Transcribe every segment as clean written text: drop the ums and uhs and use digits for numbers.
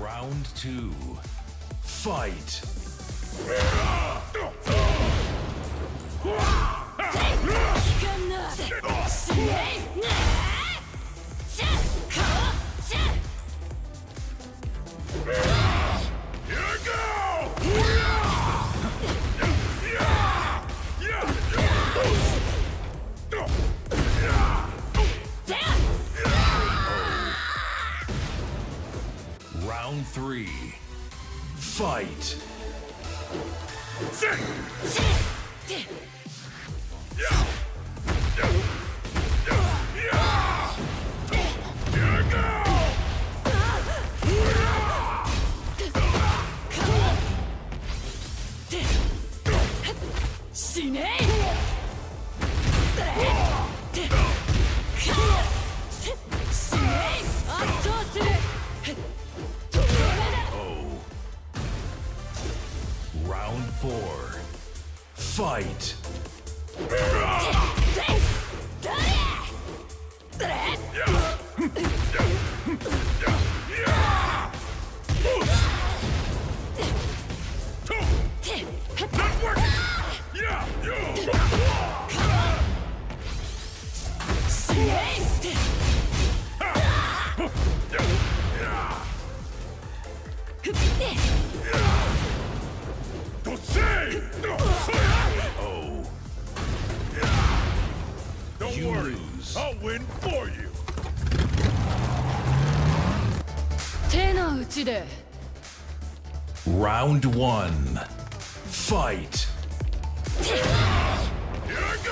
Round two. Fight. Round three. Fight. Round four. Fight. Oh. Don't you worry, lose. I'll win for you. Round one. Fight. Here I go!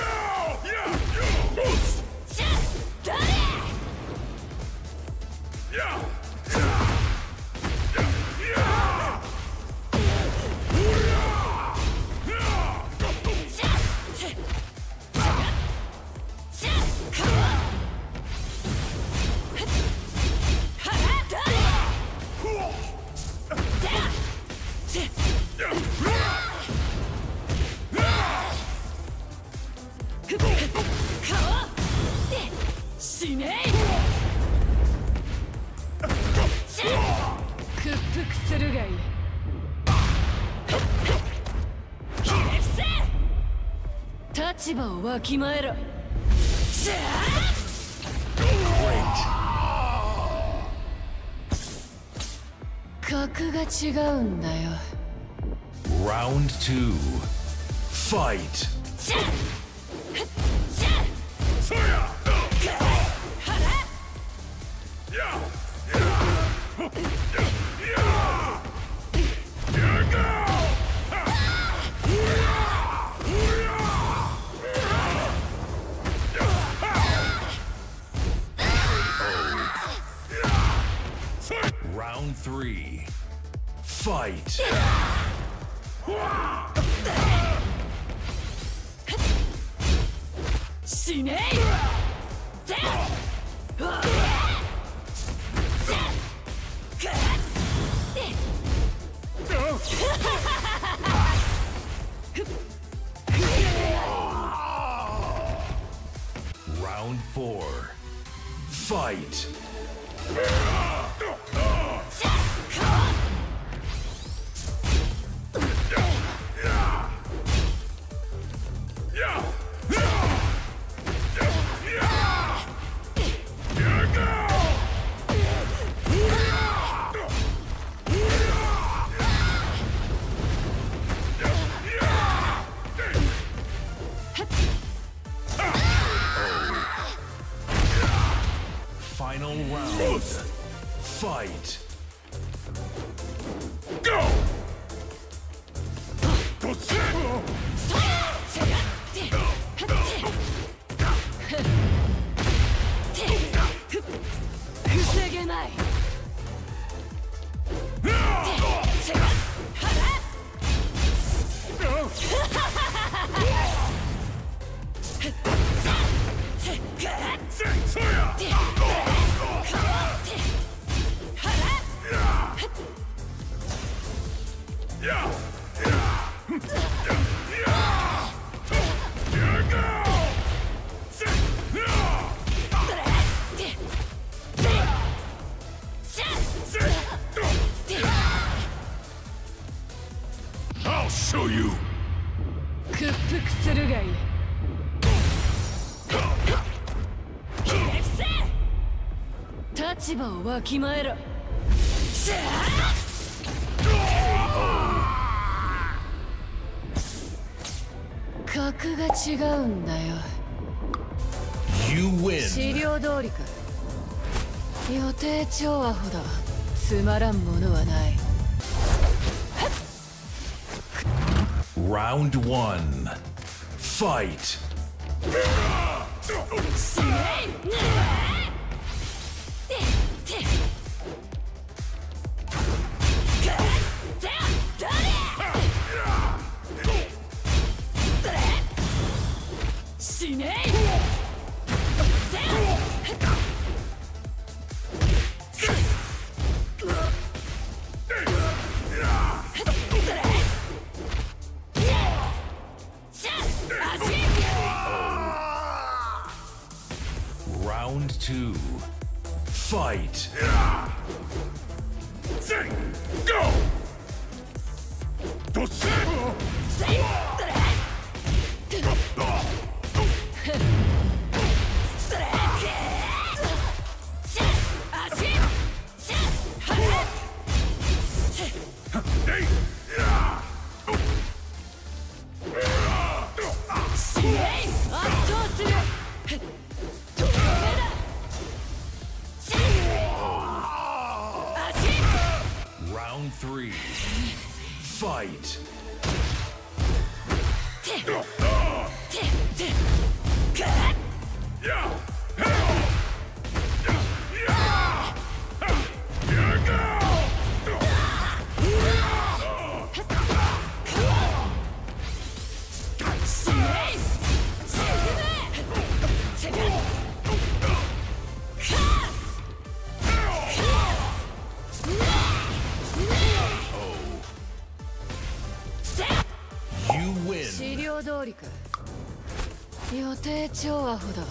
Round two. Fight. Round three. Fight. Round four. Fight. Final round. Fight. Go! 屈服するがいい。立場をわきまえろ。格が違うんだよ。資料通りか。予定調和ほどつまらんものはない。Round one, fight. 死ねRound two, fight. Go. どっしりRound three, fight. You win. 資料通りか。予定調和ほど